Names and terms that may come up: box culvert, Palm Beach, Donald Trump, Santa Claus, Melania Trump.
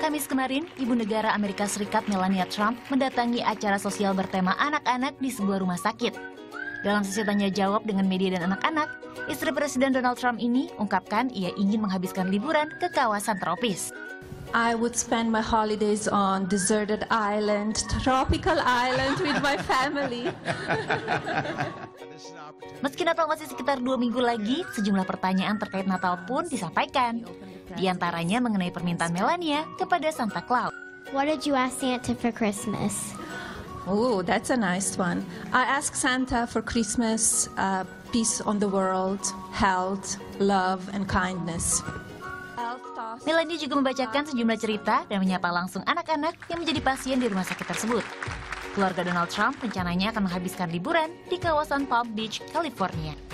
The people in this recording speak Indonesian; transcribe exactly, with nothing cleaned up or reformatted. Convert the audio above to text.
Kamis kemarin, Ibu Negara Amerika Serikat Melania Trump mendatangi acara sosial bertema anak-anak di sebuah rumah sakit. Dalam sesi tanya jawab dengan media dan anak-anak, istri Presiden Donald Trump ini ungkapkan ia ingin menghabiskan liburan ke kawasan tropis. I would spend my holidays on deserted island, tropical island with my family. Meski Natal masih sekitar dua minggu lagi, sejumlah pertanyaan terkait Natal pun disampaikan. Di antaranya mengenai permintaan Melania kepada Santa Claus. What did you ask Santa for Christmas? Oh, that's a nice one. I asked Santa for Christmas, uh, peace on the world, health, love, and kindness. Melania juga membacakan sejumlah cerita dan menyapa langsung anak-anak yang menjadi pasien di rumah sakit tersebut. Keluarga Donald Trump rencananya akan menghabiskan liburan di kawasan Palm Beach, California.